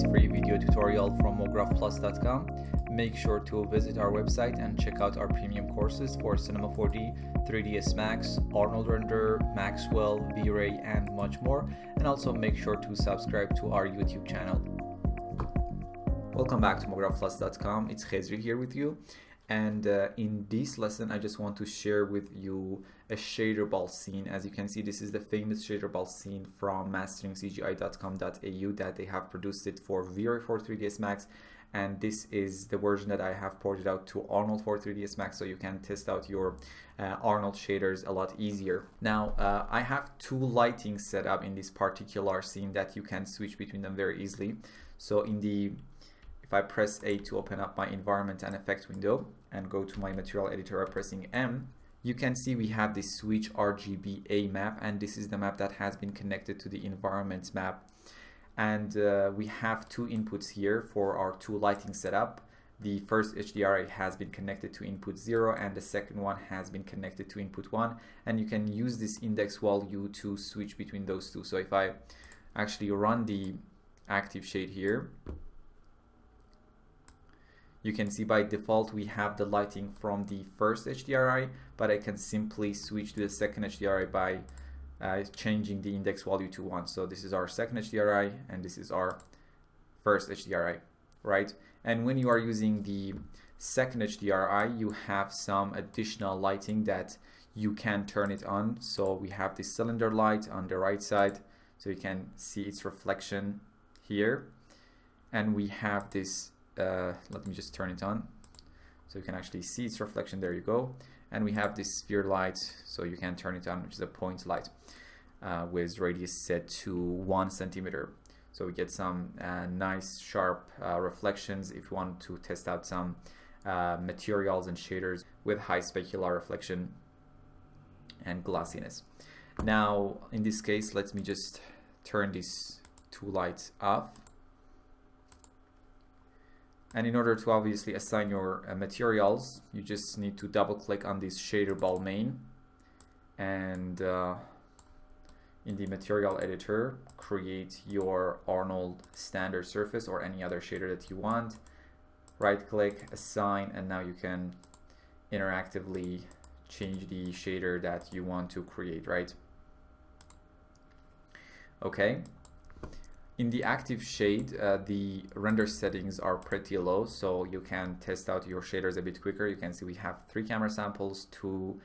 this free video tutorial from mographplus.com, make sure to visit our website and check out our premium courses for cinema 4d, 3ds max, arnold render, maxwell, v-ray and much more, and also make sure to subscribe to our YouTube channel. Welcome back to mographplus.com. It's Khezri here with you, and in this lesson I just want to share with you a shader ball scene. As you can see, this is the famous shader ball scene from masteringcgi.com.au that they have produced it for v-ray for 3ds max, and this is the version that I have ported out to Arnold for 3ds max, so you can test out your Arnold shaders a lot easier. Now I have two lighting set up in this particular scene that you can switch between them very easily. So if I press A to open up my environment and effects window and go to my material editor by pressing M, you can see we have this switch RGBA map, and this is the map that has been connected to the environment map. And we have two inputs here for our two lighting setup. The first HDRI has been connected to input 0 and the second one has been connected to input 1, and you can use this index value to switch between those two. So if I actually run the active shade here, you can see by default we have the lighting from the first HDRI, but I can simply switch to the second HDRI by changing the index value to 1. So this is our second HDRI and this is our first HDRI, right? And when you are using the second HDRI, you have some additional lighting that you can turn it on. So we have this cylinder light on the right side, so you can see its reflection here, and we have this let me just turn it on so you can actually see its reflection. There you go. And we have this sphere light, so you can turn it on, which is a point light with radius set to 1 centimeter. So we get some nice sharp reflections if you want to test out some materials and shaders with high specular reflection and glassiness. Now in this case, let me just turn these two lights off. And in order to obviously assign your materials, you just need to double click on this shader ball main, and in the material editor, create your Arnold standard surface or any other shader that you want. Right click, assign, and now you can interactively change the shader that you want to create, right? Okay. In the active shade, the render settings are pretty low, so you can test out your shaders a bit quicker. You can see we have 3 camera samples, 2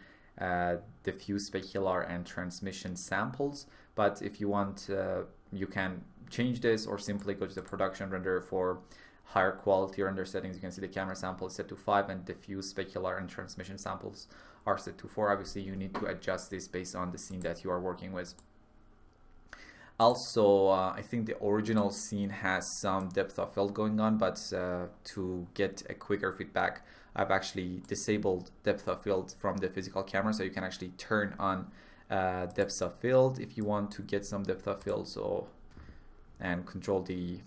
diffuse, specular and transmission samples, but if you want, you can change this or simply go to the production render for higher quality render settings. You can see the camera sample is set to 5 and diffuse, specular and transmission samples are set to 4. Obviously you need to adjust this based on the scene that you are working with. Also, I think the original scene has some depth of field going on, but to get a quicker feedback, I've actually disabled depth of field from the physical camera, so you can actually turn on depth of field if you want to get some depth of field, so, and control the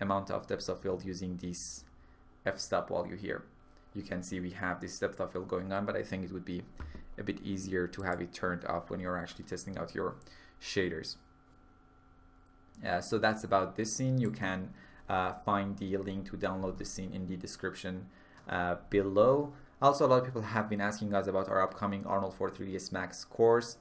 amount of depth of field using this f-stop value here. You can see we have this depth of field going on, but I think it would be a bit easier to have it turned off when you're actually testing out your shaders. So that's about this scene. You can find the link to download the scene in the description below. Also, a lot of people have been asking us about our upcoming Arnold for 3ds Max course.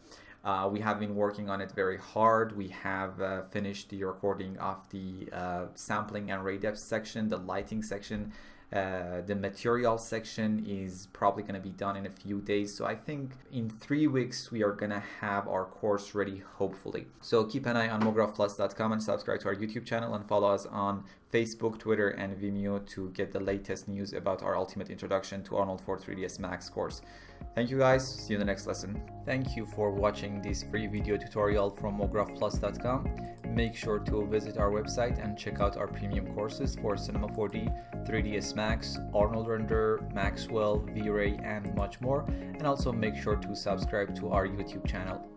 We have been working on it very hard. We have finished the recording of the sampling and ray depth section, the lighting section. The material section is probably going to be done in a few days, so I think in 3 weeks we are going to have our course ready, hopefully. So keep an eye on mographplus.com and subscribe to our YouTube channel, and follow us on Facebook, Twitter and Vimeo to get the latest news about our ultimate introduction to Arnold for 3ds Max course. Thank you guys, see you in the next lesson. Thank you for watching this free video tutorial from mographplus.com. Make sure to visit our website and check out our premium courses for cinema 4d, 3ds Max, Arnold render, Maxwell, v-ray and much more, and also make sure to subscribe to our YouTube channel.